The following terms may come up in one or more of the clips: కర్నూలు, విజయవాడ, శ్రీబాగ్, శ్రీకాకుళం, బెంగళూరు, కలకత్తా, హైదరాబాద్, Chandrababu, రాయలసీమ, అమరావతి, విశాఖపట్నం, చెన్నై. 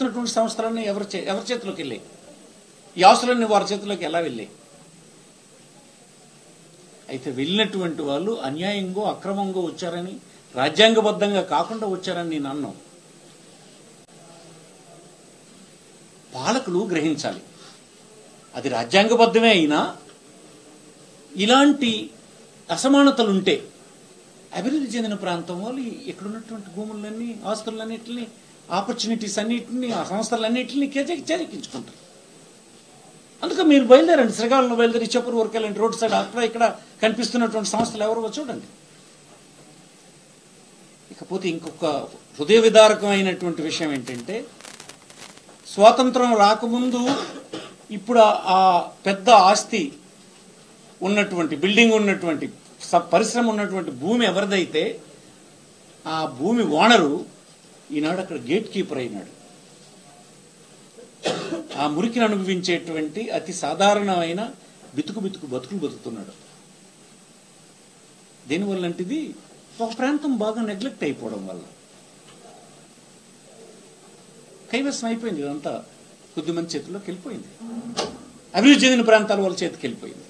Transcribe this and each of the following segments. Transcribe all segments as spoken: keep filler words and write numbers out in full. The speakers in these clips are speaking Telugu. ఇస్తున్నటువంటి సంస్థలన్నీ ఎవరు ఎవరి చేతుల్లోకి వెళ్ళాయి? ఈ ఆస్తులన్నీ వారి చేతుల్లోకి ఎలా వెళ్ళాయి? అయితే వెళ్ళినటువంటి వాళ్ళు అన్యాయంగా అక్రమంగా వచ్చారని, రాజ్యాంగబద్ధంగా కాకుండా వచ్చారని నేను అన్నాను. పాలకులు గ్రహించాలి, అది రాజ్యాంగబద్ధమే అయినా ఇలాంటి అసమానతలుంటే అభివృద్ధి చెందిన ప్రాంతం వాళ్ళు ఇక్కడున్నటువంటి భూములన్నీ, ఆస్తులన్నింటినీ, ఆపర్చునిటీస్ అన్నింటినీ, ఆ సంస్థలన్నింటినీ చేజెక్కించుకుంటారు. అందుకే మీరు బయలుదేరండి, శ్రీకాకుళంలో బయలుదేరి చెప్పరు వరకు వెళ్ళండి, రోడ్ సైడ్ అక్కడ ఇక్కడ కనిపిస్తున్నటువంటి సంస్థలు ఎవరో చూడండి. ఇకపోతే ఇంకొక హృదయ విదారకమైనటువంటి విషయం ఏంటంటే, స్వాతంత్రం రాకముందు ఇప్పుడు ఆ పెద్ద ఆస్తి ఉన్నటువంటి బిల్డింగ్ ఉన్నటువంటి పరిశ్రమ ఉన్నటువంటి భూమి ఎవరిదైతే ఆ భూమి ఓనరు ఈనాడు అక్కడ గేట్ కీపర్ అయినాడు. ఆ మురికిని అనుభవించేటువంటి అతి సాధారణమైన బితుకు బితుకు బతుకులు బతుకుతున్నాడు. దీనివల్లంటిది ఒక ప్రాంతం బాగా నెగ్లెక్ట్ అయిపోవడం వల్ల కైవసం అయిపోయింది. ఇదంతా కొద్దిమంది చేతుల్లోకి వెళ్ళిపోయింది, అభివృద్ధి చెందిన ప్రాంతాల వాళ్ళ చేతికి వెళ్ళిపోయింది.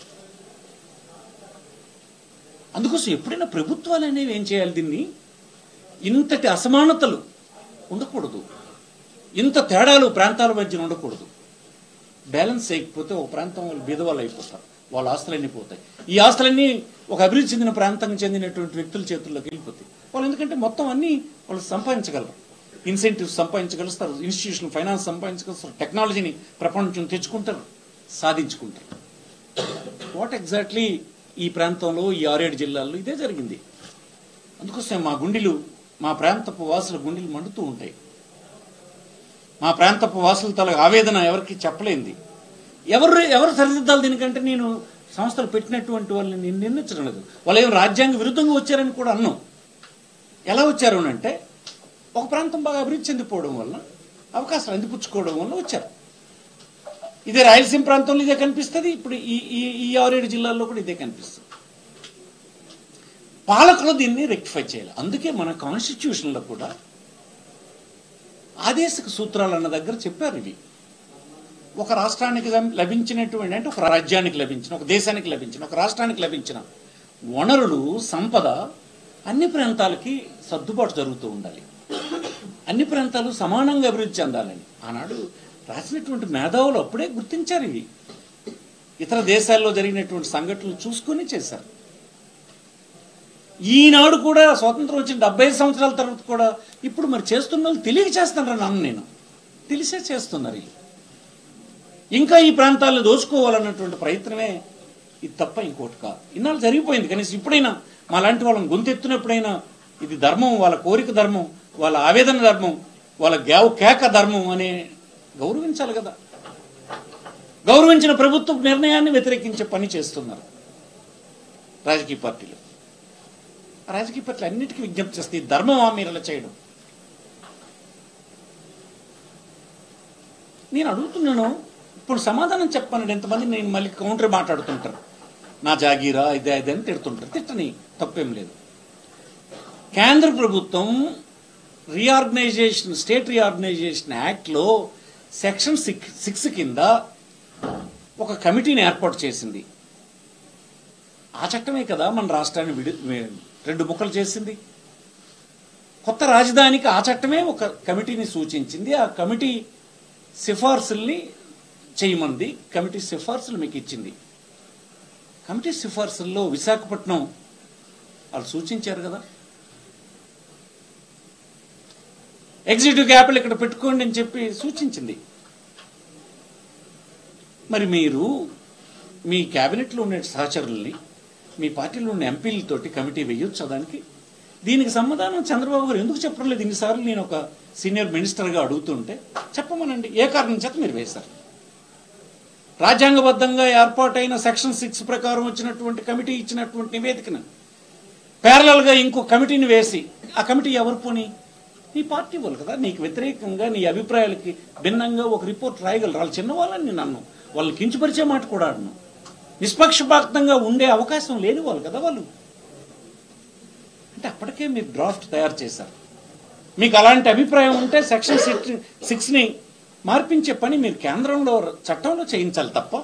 అందుకోసం ఎప్పుడైనా ప్రభుత్వాలు అనేవి ఏం చేయాలి, దీన్ని ఇంతటి అసమానతలు ఉండకూడదు, ఇంత తేడాలు ప్రాంతాల మధ్యన ఉండకూడదు. బ్యాలెన్స్ చేయకపోతే ఒక ప్రాంతం వాళ్ళు బీదవాళ్ళు అయిపోతారు, వాళ్ళ ఆస్తులన్నీ పోతాయి. ఈ ఆస్తులన్నీ ఒక అభివృద్ధి చెందిన ప్రాంతం చెందినటువంటి వ్యక్తుల చేతుల్లోకి వెళ్ళిపోతాయి. వాళ్ళు ఎందుకంటే మొత్తం అన్నీ వాళ్ళు సంపాదించగలరు, ఇన్సెంటివ్స్ సంపాదించగలుస్తారు, ఇన్స్టిట్యూషన్ ఫైనాన్స్ సంపాదించగలుస్తారు, టెక్నాలజీని ప్రపంచం తెచ్చుకుంటారు, సాధించుకుంటారు. వాట్ ఎగ్జాక్ట్లీ ఈ ప్రాంతంలో ఈ ఆరేడు జిల్లాల్లో ఇదే జరిగింది. అందుకోసం మా గుండెలు, మా ప్రాంతపు వాసుల గుండెలు మండుతూ ఉంటాయి. మా ప్రాంతపు వాసుల తల ఆవేదన ఎవరికి చెప్పలేంది. ఎవరు ఎవరు సరిదిద్దాలి దీనికంటే నేను సంస్థలు పెట్టినటువంటి వాళ్ళని నేను నిర్ణయించడం లేదు. వాళ్ళు ఏం రాజ్యాంగ విరుద్ధంగా వచ్చారని కూడా అన్నాం. ఎలా వచ్చారు అంటే, ఒక ప్రాంతం బాగా అభివృద్ధి చెందిపోవడం వల్ల, అవకాశాలు అందిపుచ్చుకోవడం వల్ల వచ్చారు. ఇదే రాయలసీమ ప్రాంతంలో ఇదే కనిపిస్తుంది, ఇప్పుడు ఈ ఈ ఆరేడు జిల్లాల్లో కూడా ఇదే కనిపిస్తుంది. పాలకులు దీన్ని రెక్టిఫై చేయాలి. అందుకే మన కాన్స్టిట్యూషన్లో కూడా ఆదేశక సూత్రాలు అన్న దగ్గర చెప్పారు. ఇవి ఒక రాష్ట్రానికి లభించినటువంటి, అంటే ఒక రాజ్యానికి లభించిన, ఒక దేశానికి లభించిన, ఒక రాష్ట్రానికి లభించిన వనరులు, సంపద అన్ని ప్రాంతాలకి సర్దుబాటు జరుగుతూ ఉండాలి, అన్ని ప్రాంతాలు సమానంగా అభివృద్ధి చెందాలని ఆనాడు రాసినటువంటి మేధావులు అప్పుడే గుర్తించారు. ఇవి ఇతర దేశాల్లో జరిగినటువంటి సంఘటనలు చూసుకొని చేశారు. ఈనాడు కూడా స్వాతంత్రం వచ్చిన డెబ్బై ఐదు సంవత్సరాల తర్వాత కూడా ఇప్పుడు మరి చేస్తున్న వాళ్ళు తెలియక చేస్తాను నాన్న, నేను తెలిసే చేస్తున్నారు. ఇంకా ఈ ప్రాంతాలను దోచుకోవాలన్నటువంటి ప్రయత్నమే ఇది తప్ప ఇంకోటి కాదు. ఇన్నాళ్ళు జరిగిపోయింది, కనీసం ఇప్పుడైనా మా లాంటి వాళ్ళని గొంతెత్తునప్పుడైనా ఇది ధర్మం, వాళ్ళ కోరిక ధర్మం, వాళ్ళ ఆవేదన ధర్మం, వాళ్ళ గావ్ కేక ధర్మం అనే గౌరవించాలి కదా. గౌరవించిన ప్రభుత్వ నిర్ణయాన్ని వ్యతిరేకించే పని చేస్తున్నారు రాజకీయ పార్టీలు. రాజకీయ పార్టీలు అన్నిటికీ విజ్ఞప్తి చేస్తాయి, ధర్మం మీరు ఇలా చేయడం. నేను అడుగుతున్నాను, ఇప్పుడు సమాధానం చెప్పానండి. ఎంతమంది నేను మళ్ళీ కౌంటర్ మాట్లాడుతుంటారు, నా జాగీరా ఇదే ఇదే అని తిడుతుంటారు. తిట్టని తప్పేం లేదు. కేంద్ర ప్రభుత్వం రీఆర్గనైజేషన్, స్టేట్ రీఆర్గనైజేషన్ యాక్ట్లో సెక్షన్ సిక్స్ సిక్స్ కింద ఒక కమిటీని ఏర్పాటు చేసింది. ఆ చట్టమే కదా మన రాష్ట్రాన్ని విడి రెండు ముక్కలు చేసింది. కొత్త రాజధానికి ఆ చట్టమే ఒక కమిటీని సూచించింది. ఆ కమిటీ సిఫార్సుల్ని చేయమంది, కమిటీ సిఫార్సులు మీకు ఇచ్చింది. కమిటీ సిఫార్సుల్లో విశాఖపట్నం వాళ్ళు సూచించారు కదా, ఎగ్జిక్యూటివ్ క్యాపిటల్ ఇక్కడ పెట్టుకోండి అని చెప్పి సూచించింది. మరి మీరు మీ క్యాబినెట్లో ఉన్న సహచరుల్ని, మీ పార్టీలో ఉన్న ఎంపీలతోటి కమిటీ వేయొచ్చు. దానికి దీనికి సమాధానం చంద్రబాబు గారు ఎందుకు చెప్పలేదు? ఇన్నిసార్లు నేను ఒక సీనియర్ మినిస్టర్గా అడుగుతుంటే చెప్పమనండి, ఏ కారణం చేత మీరు వేశారు? రాజ్యాంగబద్ధంగా ఏర్పాటైన సెక్షన్ సిక్స్ ప్రకారం వచ్చినటువంటి కమిటీ ఇచ్చినటువంటి నివేదికను ప్యారలల్గా ఇంకో కమిటీని వేసి, ఆ కమిటీ ఎవరు? పోని నీ పార్టీ వాళ్ళు కదా, నీకు వ్యతిరేకంగా నీ అభిప్రాయాలకి భిన్నంగా ఒక రిపోర్ట్ రాయగలరు. వాళ్ళు చిన్నవాళ్ళని నేను అన్నాను, వాళ్ళని కించపరిచే మాట కూడా అన్నాను. నిష్పక్షపాతంగా ఉండే అవకాశం లేని వాళ్ళు కదా వాళ్ళు. అంటే అప్పటికే మీరు డ్రాఫ్ట్ తయారు చేశారు, మీకు అలాంటి అభిప్రాయం ఉంటే సెక్షన్ సిక్స్ ని మార్పించే పని మీరు కేంద్రంలో చట్టంలో చేయించాలి తప్ప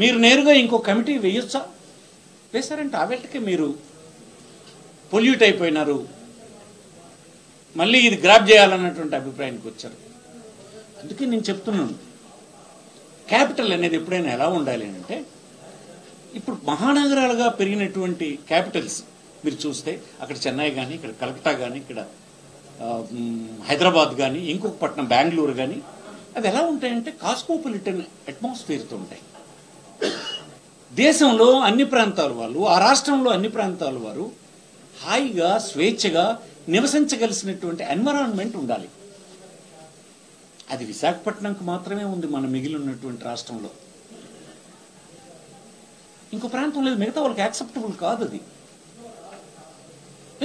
మీరు నేరుగా ఇంకో కమిటీ వేయొచ్చా? వేశారంటే ఆ వేళకి మీరు పొల్యూట్ అయిపోయినారు, మళ్ళీ ఇది గ్రాప్ చేయాలన్నటువంటి అభిప్రాయానికి వచ్చారు. అందుకే నేను చెప్తున్నాను, క్యాపిటల్ అనేది ఎప్పుడైనా ఎలా ఉండాలి అంటే, ఇప్పుడు మహానగరాలుగా పెరిగినటువంటి క్యాపిటల్స్ మీరు చూస్తే అక్కడ చెన్నై కానీ, ఇక్కడ కలకత్తా కానీ, ఇక్కడ హైదరాబాద్ కానీ, ఇంకొక పట్టణం బెంగళూరు కానీ, అవి ఎలా ఉంటాయంటే కాస్మోపాలిటన్ అట్మాస్ఫియర్తో ఉంటాయి. దేశంలో అన్ని ప్రాంతాల వాళ్ళు, ఆ రాష్ట్రంలో అన్ని ప్రాంతాల వారు హాయిగా స్వేచ్ఛగా నివసించగలిసినటువంటి ఎన్విరాన్మెంట్ ఉండాలి. అది విశాఖపట్నంకు మాత్రమే ఉంది మన మిగిలి ఉన్నటువంటి రాష్ట్రంలో, ఇంకో ప్రాంతం లేదు. మిగతా వాళ్ళకి యాక్సెప్టబుల్ కాదు అది.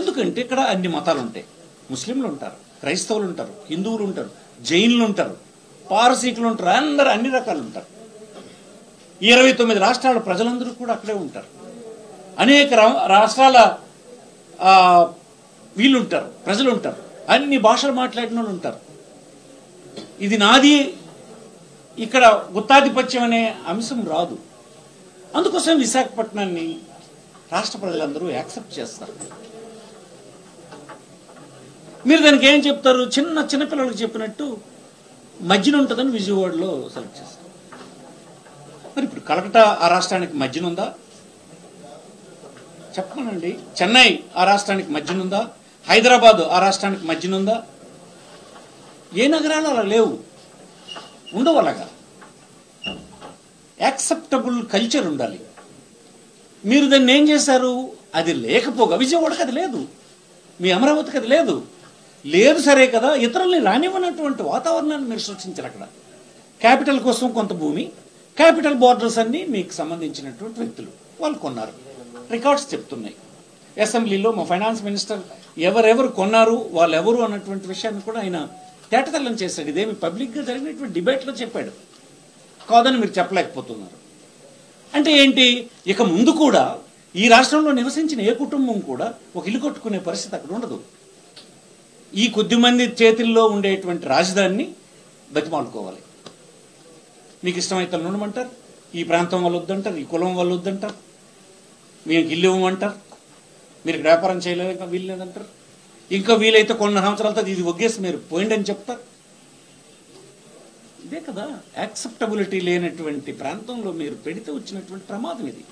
ఎందుకంటే ఇక్కడ అన్ని మతాలు ఉంటాయి, ముస్లింలు ఉంటారు, క్రైస్తవులు ఉంటారు, హిందువులు ఉంటారు, జైన్లు ఉంటారు, పారసీకులు ఉంటారు, అందరు అన్ని రకాలు ఉంటారు. ఇరవై తొమ్మిది రాష్ట్రాల ప్రజలందరూ కూడా అక్కడే ఉంటారు, అనేక రాష్ట్రాల వీళ్ళుంటారు, ప్రజలు ఉంటారు, అన్ని భాషలు మాట్లాడిన వాళ్ళు ఉంటారు. ఇది నాది, ఇక్కడ గుత్తాధిపత్యం అనే అంశం రాదు. అందుకోసం విశాఖపట్నాన్ని రాష్ట్ర ప్రజలందరూ యాక్సెప్ట్ చేస్తారు. మీరు దానికి ఏం చెప్తారు? చిన్న చిన్నపిల్లలకు చెప్పినట్టు మధ్యన ఉంటుందని విజయవాడలో సెలెక్ట్ చేస్తారు. మరి ఇప్పుడు కలకటా ఆ రాష్ట్రానికి మధ్యన ఉందా? చెప్పనండి. చెన్నై ఆ రాష్ట్రానికి మధ్యన ఉందా? హైదరాబాదు ఆ రాష్ట్రానికి మధ్యన ఉందా? ఏ నగరాలు అలా లేవు, ఉండవు. అలాగా యాక్సెప్టబుల్ కల్చర్ ఉండాలి. మీరు దాన్ని ఏం చేశారు? అది లేకపోగా, విజయవాడకి అది లేదు, మీ అమరావతికి అది లేదు, లేదు సరే కదా, ఇతరుల్ని రానివ్వనటువంటి వాతావరణాన్ని మీరు సృష్టించారు. అక్కడ క్యాపిటల్ కోసం కొంత భూమి, క్యాపిటల్ బోర్డర్స్ అన్ని మీకు సంబంధించినటువంటి వ్యక్తులు వాళ్ళు కొన్నారు. రికార్డ్స్ చెప్తున్నాయి. అసెంబ్లీలో మా ఫైనాన్స్ మినిస్టర్ ఎవరెవరు కొన్నారు, వాళ్ళు ఎవరు అన్నటువంటి విషయాన్ని కూడా ఆయన తేటతెల్లం చేశాడు. ఇదేమి పబ్లిక్గా జరిగినటువంటి డిబేట్లో చెప్పాడు కాదని మీరు చెప్పలేకపోతున్నారు. అంటే ఏంటి, ఇక ముందు కూడా ఈ రాష్ట్రంలో నివసించిన ఏ కుటుంబం కూడా ఒక ఇల్లు కట్టుకునే పరిస్థితి అక్కడ ఉండదు. ఈ కొద్దిమంది చేతుల్లో ఉండేటువంటి రాజధానిని బతిమాలుకోవాలి. మీకు ఇష్టమైతే ఉండమంటారు, ఈ ప్రాంతం వాళ్ళు వద్దంటారు, ఈ కులం వాళ్ళు వద్దంటారు, మీకు ఇల్లు ఇవ్వమంటారు, మీరు వ్యాపారం చేయలేదు ఇంకా వీల్లేదంటారు, ఇంకా వీలైతే కొన్ని సంవత్సరాల తర్వాత ఇది ఒగ్గేసి మీరు పోయిండి అని చెప్తారు. ఇదే కదా యాక్సెప్టబిలిటీ లేనటువంటి ప్రాంతంలో మీరు పెడితే వచ్చినటువంటి ప్రమాదం ఇది.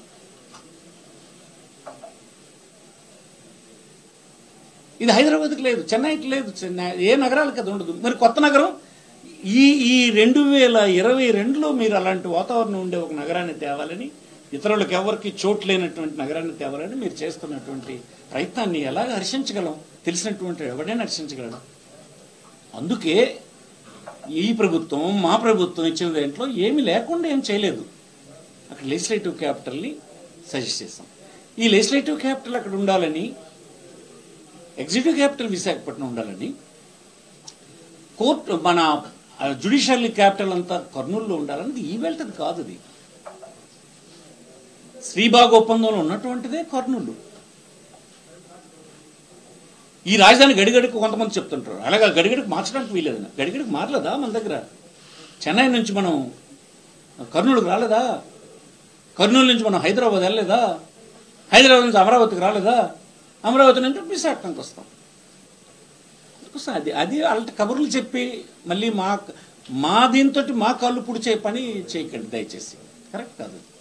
ఇది హైదరాబాద్కి లేదు, చెన్నైకి లేదు, చెన్నై ఏ నగరాలకు అది ఉండదు. మరి కొత్త నగరం ఈ ఈ రెండు వేల ఇరవై రెండులో మీరు అలాంటి వాతావరణం ఉండే ఒక నగరాన్ని తేవాలని, ఇతరులకు ఎవరికి చోటు లేనటువంటి నగరాన్ని తేవాలని మీరు చేస్తున్నటువంటి ప్రయత్నాన్ని ఎలాగ హర్షించగలం? తెలిసినటువంటి ఎవరైనా హర్షించగలడు. అందుకే ఈ ప్రభుత్వం, మా ప్రభుత్వం ఇచ్చిన దాంట్లో ఏమి లేకుండా ఏం చేయలేదు. అక్కడ లెజిస్లేటివ్ క్యాపిటల్ని సజెస్ట్ చేస్తాం. ఈ లెజిస్లేటివ్ క్యాపిటల్ అక్కడ ఉండాలని, ఎగ్జిక్యూటివ్ క్యాపిటల్ విశాఖపట్నం ఉండాలని, కోర్టు మన జ్యుడిషియల్ క్యాపిటల్ అంతా కర్నూలులో ఉండాలన్నది ఈ వెళ్తుంది కాదు. అది శ్రీబాగ్ ఒప్పందంలో ఉన్నటువంటిదే కర్నూలు. ఈ రాజధాని గడిగడికి కొంతమంది చెప్తుంటారు, అలాగా గడిగడికి మార్చడానికి వీలేదన్న, గడిగడికి మారలేదా? మన దగ్గర చెన్నై నుంచి మనం కర్నూలుకి రాలేదా? కర్నూలు నుంచి మనం హైదరాబాద్ వెళ్ళలేదా? హైదరాబాద్ నుంచి అమరావతికి రాలేదా? అమరావతి నుంచి విశాఖపట్నంకి వస్తాం. అందుకోసం అది అది అలాంటి కబుర్లు చెప్పి మళ్ళీ మా మా దీంతో మా కాళ్ళు పుడిచే పని చేయకండి దయచేసి, కరెక్ట్ కాదు.